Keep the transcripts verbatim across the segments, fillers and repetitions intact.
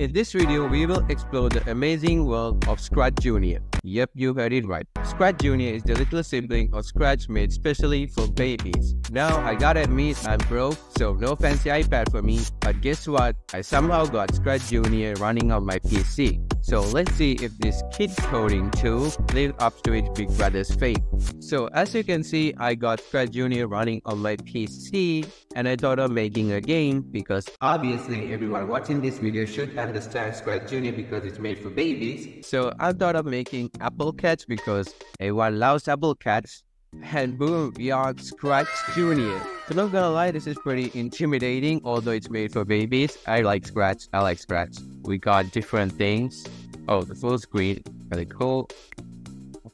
In this video, we will explore the amazing world of Scratch Junior. Yep, you heard it right. Scratch Junior is the little sibling of Scratch made specially for babies. Now, I gotta admit, I'm broke, so no fancy iPad for me. But guess what? I somehow got Scratch Junior running on my P C. So let's see if this kid coding tool lives up to its big brother's fate. So as you can see, I got Scratch Junior running on my P C, and I thought of making a game because obviously everyone watching this video should understand Scratch Junior because it's made for babies. So I thought of making Apple Cats because everyone loves Apple Cats. And boom, we are Scratch Junior. So not gonna lie, this is pretty intimidating, although it's made for babies. I like Scratch, I like Scratch. We got different things. Oh, the full screen, really cool.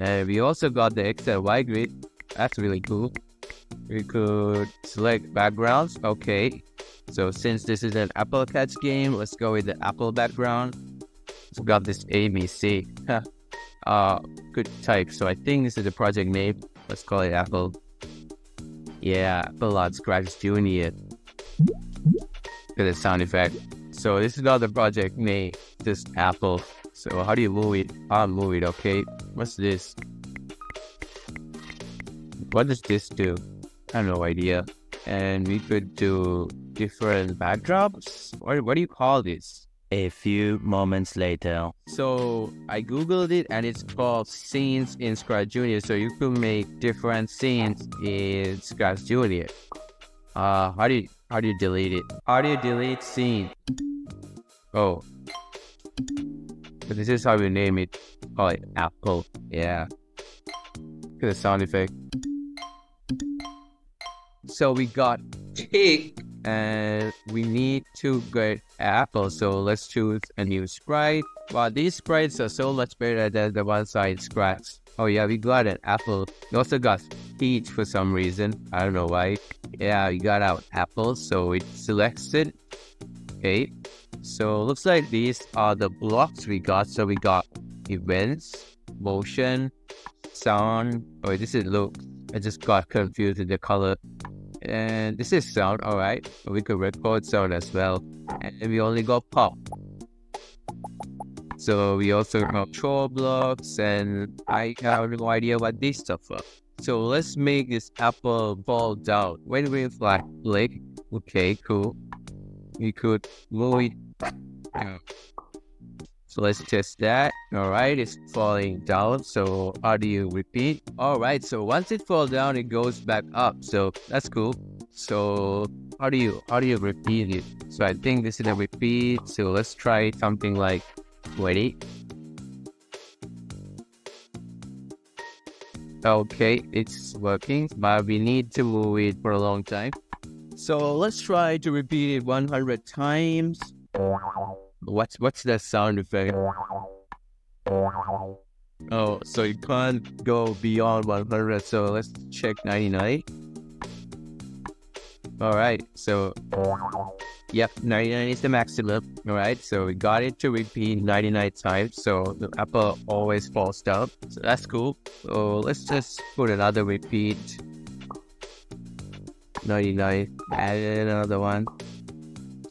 And we also got the X and Y grid, that's really cool. We could select backgrounds, okay. So since this is an Apple Cats game, let's go with the Apple background. So we got this A B C. uh, good type, so I think this is the project name. Let's call it Apple. Yeah, Apple on Scratch Junior. Look at the sound effect. So this is not the project name, just Apple. So how do you move it? I'll move it, okay. What's this? What does this do? I have no idea. And we could do different backdrops? Or what do you call this? A few moments later. So I googled it and it's called scenes in Scratch Junior. So you could make different scenes in Scratch Junior. Uh, how do you, how do you delete it? How do you delete scene? Oh, so this is how we name it. Call it Apple. Yeah. Look at the sound effect. So we got tick. And we need to get Apple, so let's choose a new sprite. Wow, these sprites are so much better than the ones I scratched. Oh yeah, we got an apple. We also got peach for some reason. I don't know why. Yeah, we got our apple, so it selects it. Okay, so looks like these are the blocks we got. So we got events, motion, sound. Oh, this is look. I just got confused with the color. And this is sound, alright. We could record sound as well. And we only got pop. So we also got control blocks, and I have no idea what these stuff are. So let's make this apple fall down. When we flag click. Okay, cool. We could move it. Yeah. So let's test that. Alright, it's falling down. So how do you repeat? Alright, so once it falls down, it goes back up. So that's cool. So how do you how do you repeat it? So I think this is a repeat. So let's try something like twenty. Okay, it's working, but we need to move it for a long time. So let's try to repeat it one hundred times. What's what's that sound effect? Oh, so you can't go beyond one hundred. So let's check ninety-nine. All right, so yep, ninety-nine is the maximum. All right, so we got it to repeat ninety-nine times. So the apple always falls down. So that's cool. So let's just put another repeat. ninety-nine. Add another one.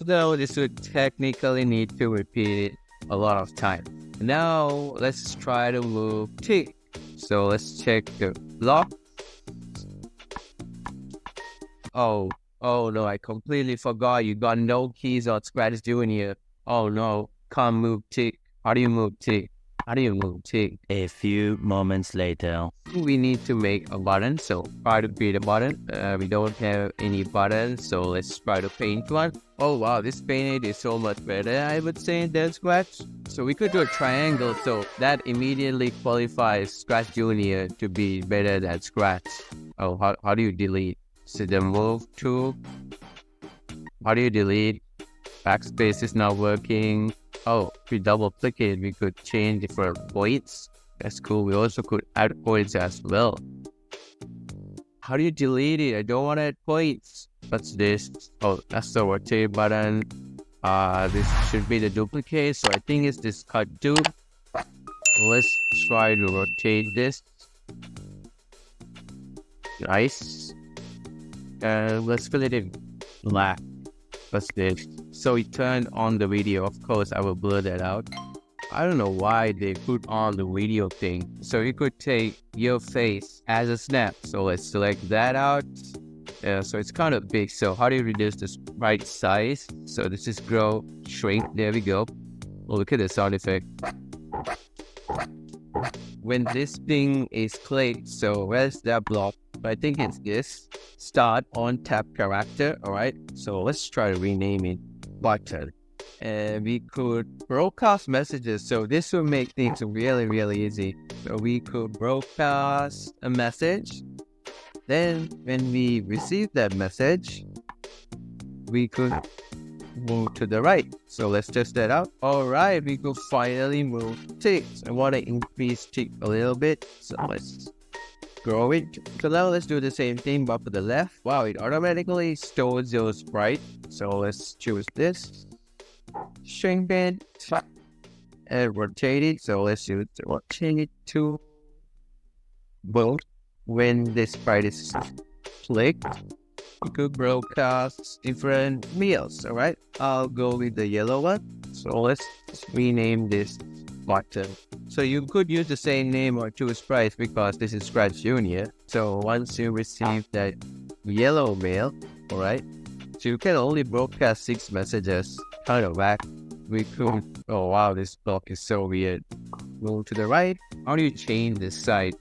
Though this would technically need to repeat it a lot of time. Now let's try to move tick. So let's check the block. Oh, oh no, I completely forgot you got no keys on Scratch Junior. Oh no, can't move tick. How do you move tick? How do you move tick? A few moments later. We need to make a button, so try to create a button. Uh, we don't have any buttons, so let's try to paint one. Oh wow, this painted is so much better, I would say, than Scratch. So we could do a triangle, so that immediately qualifies Scratch Junior to be better than Scratch. Oh, how, how do you delete? So the move tool. How do you delete? Backspace is not working. Oh, if we double click it, we could change different points. That's cool. We also could add points as well. How do you delete it? I don't want to add points. What's this? Oh, that's the rotate button. Uh, this should be the duplicate. So I think it's this cut too. Let's try to rotate this. Nice. And uh, let's fill it in black. What's this? So he turned on the video. Of course, I will blur that out. I don't know why they put on the video thing. So you could take your face as a snap. So let's select that out. Uh, so it's kind of big. So how do you reduce this right size? So this is grow, shrink. There we go. Oh, look at the sound effect. When this thing is clicked, so where's that block? I think it's this. Start on tap character. All right. So let's try to rename it button. And we could broadcast messages. So this will make things really, really easy. So we could broadcast a message. Then when we receive that message, we could move to the right. So let's test that out. All right, we could finally move ticks. I want to increase tick a little bit. So let's grow it. So now let's do the same thing, but for the left. Wow, it automatically stores your sprite. So let's choose this. Shrink it and rotate it. So let's use rotate it to both. When this sprite is clicked, you could broadcast different meals. All right, I'll go with the yellow one. So let's rename this button. So you could use the same name or choose sprites because this is Scratch Junior. So once you receive that yellow mail, all right, so you can only broadcast six messages. Kind of whack. We could. Oh wow, this block is so weird. Move to the right. How do you change this side?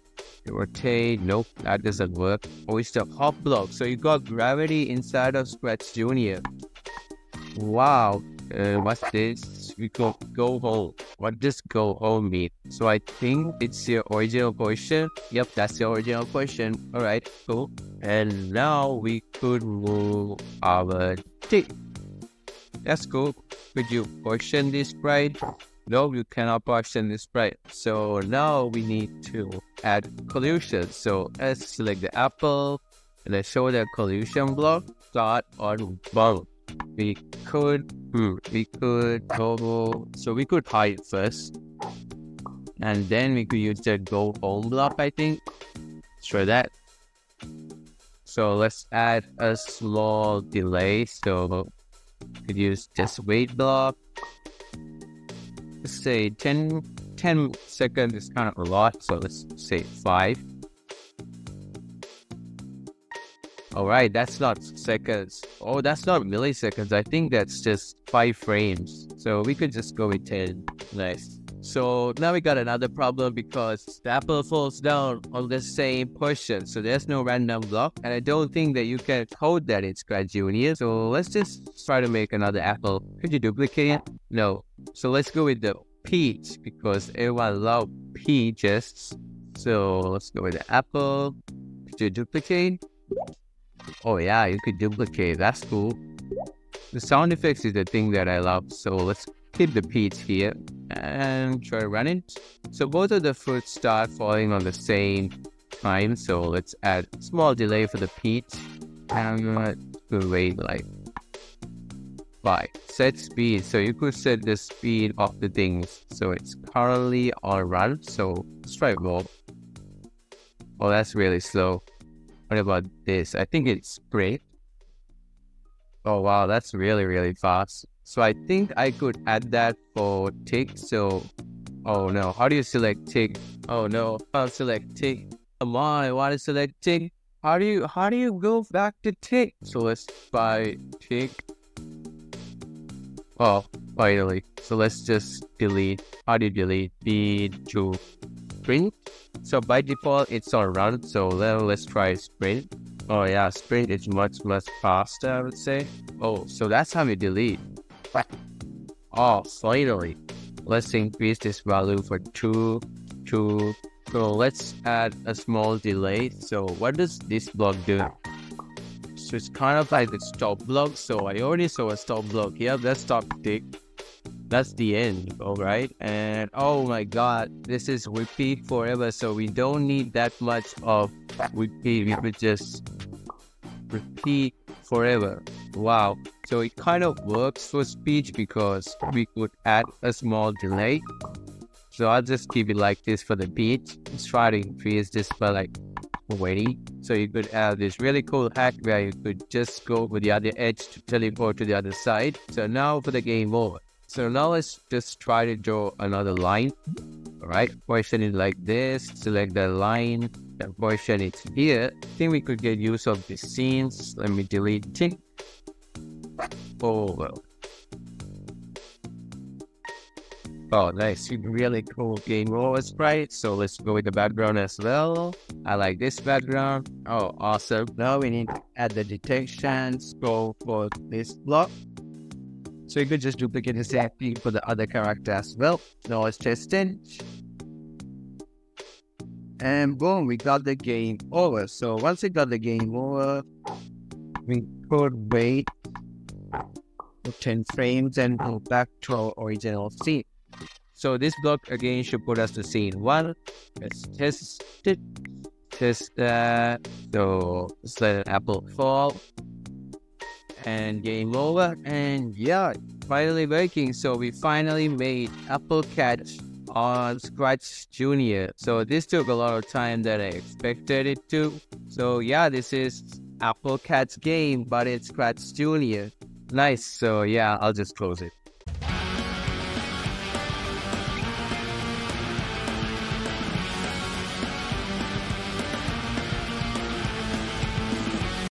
Rotate, nope, that doesn't work. Oh, it's the hop block. So you got gravity inside of Scratch Junior. Wow, uh, what's this? We go go home. What does go home mean? So I think it's your original position. Yep, that's your original position. All right, cool. And now we could move our tick. That's cool. Could you portion this sprite? No, you cannot portion this sprite. So now we need to add collision. So let's select the apple and let's show the collision block. Start on bump. We could, we could go. So we could hide first, and then we could use the go home block. I think. Let's try that. So let's add a small delay. So we could use just wait block. Let's say ten, ten seconds is kind of a lot, so let's say five. Alright, that's not seconds. Oh, that's not milliseconds. I think that's just five frames. So we could just go with ten. Nice. So now we got another problem because the apple falls down on the same portion. So there's no random block. And I don't think that you can code that in Scratch Junior. So let's just try to make another apple. Could you duplicate it? No. So let's go with the peach because everyone loves peaches. So let's go with the apple. Could you duplicate? Oh yeah, you could duplicate. That's cool. The sound effects is the thing that I love. So let's keep the peach here. And try to run it. So both of the fruits start falling on the same time. So let's add small delay for the peach. And I'm gonna wait like five. Set speed. So you could set the speed of the things. So it's currently on run. So let's try roll. Oh, that's really slow. What about this? I think it's great. Oh wow, that's really really fast. So I think I could add that for tick. So, oh no, how do you select tick? Oh no, I'll select tick. Come on, I want to select tick. How do you, how do you go back to tick? So let's buy tick. Oh, finally. So let's just delete. How do you delete? Need to print. So by default, it's on run. So let's try sprint. Oh yeah, sprint is much, much faster, I would say. Oh, so that's how you delete. Oh, finally. Let's increase this value for two, two. So let's add a small delay. So what does this block do? So it's kind of like the stop block. So I already saw a stop block here. Let's stop tick. That's the end. All right. And oh my god, this is repeat forever. So we don't need that much of repeat. We could just repeat forever. Wow. So it kind of works for speech because we could add a small delay. So I'll just keep it like this for the beat. Let's try to increase this by like already. So you could have this really cool hack where you could just go with the other edge to teleport to the other side. So now for the game over. So now let's just try to draw another line. All right, position it like this, select that line, and position it here. I think we could get use of the scenes. Let me delete it. Oh, well. Oh, nice, really cool game over sprite. So let's go with the background as well. I like this background. Oh, awesome. Now we need to add the detections. Go for this block. So you could just duplicate the same thing for the other character as well. Now let's test it. And boom, we got the game over. So once we got the game over, we could wait for ten frames and go back to our original scene. So this block again should put us to scene one. Let's test it. Test that. So let's let an apple fall. And game over. And yeah, finally working. So we finally made Apple Cat on Scratch Junior. So this took a lot of time that I expected it to. So yeah, this is Apple Cat's game, but it's Scratch Junior. Nice. So yeah, I'll just close it.